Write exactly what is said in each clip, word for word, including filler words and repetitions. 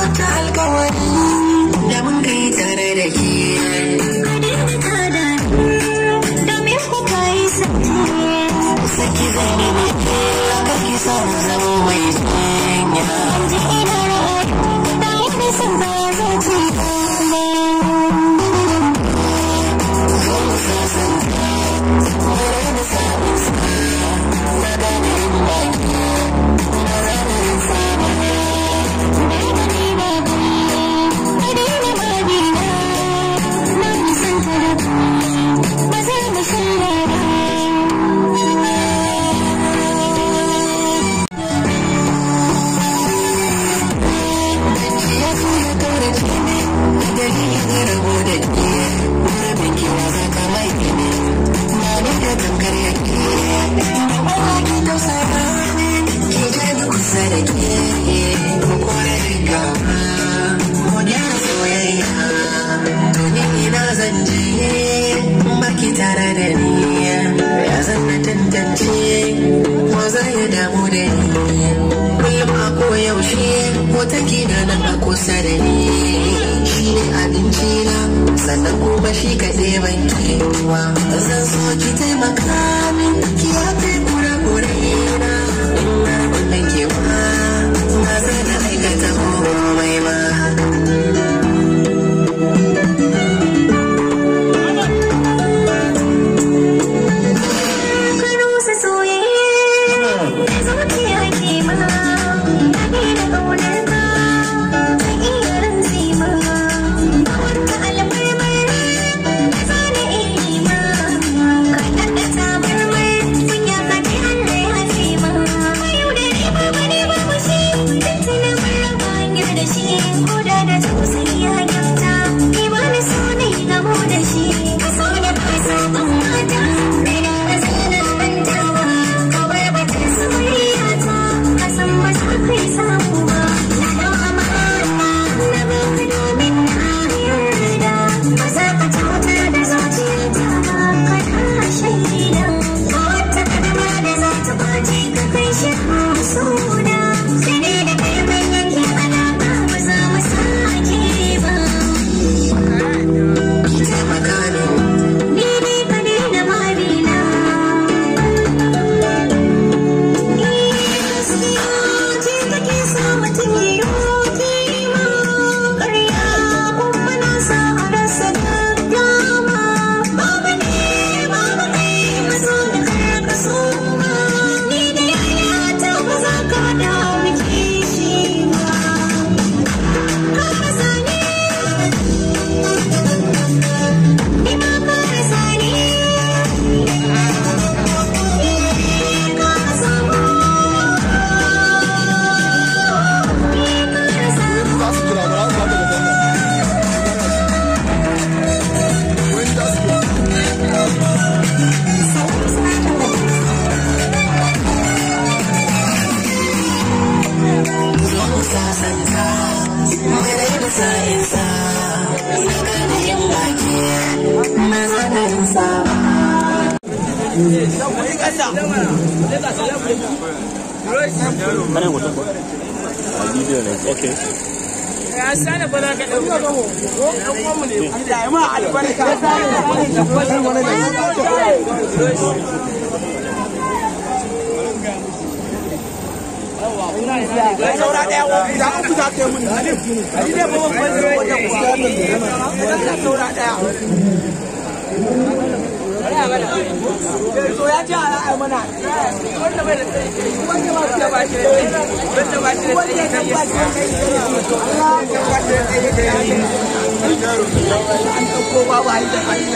maka alkawari da mun kai tare da ke ka dinga kada da me kuka yi saki saki zane ne ka ki san zama mai tsanya ji ina rai da ni san ba zai ji ne so san da san da I'm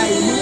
going to go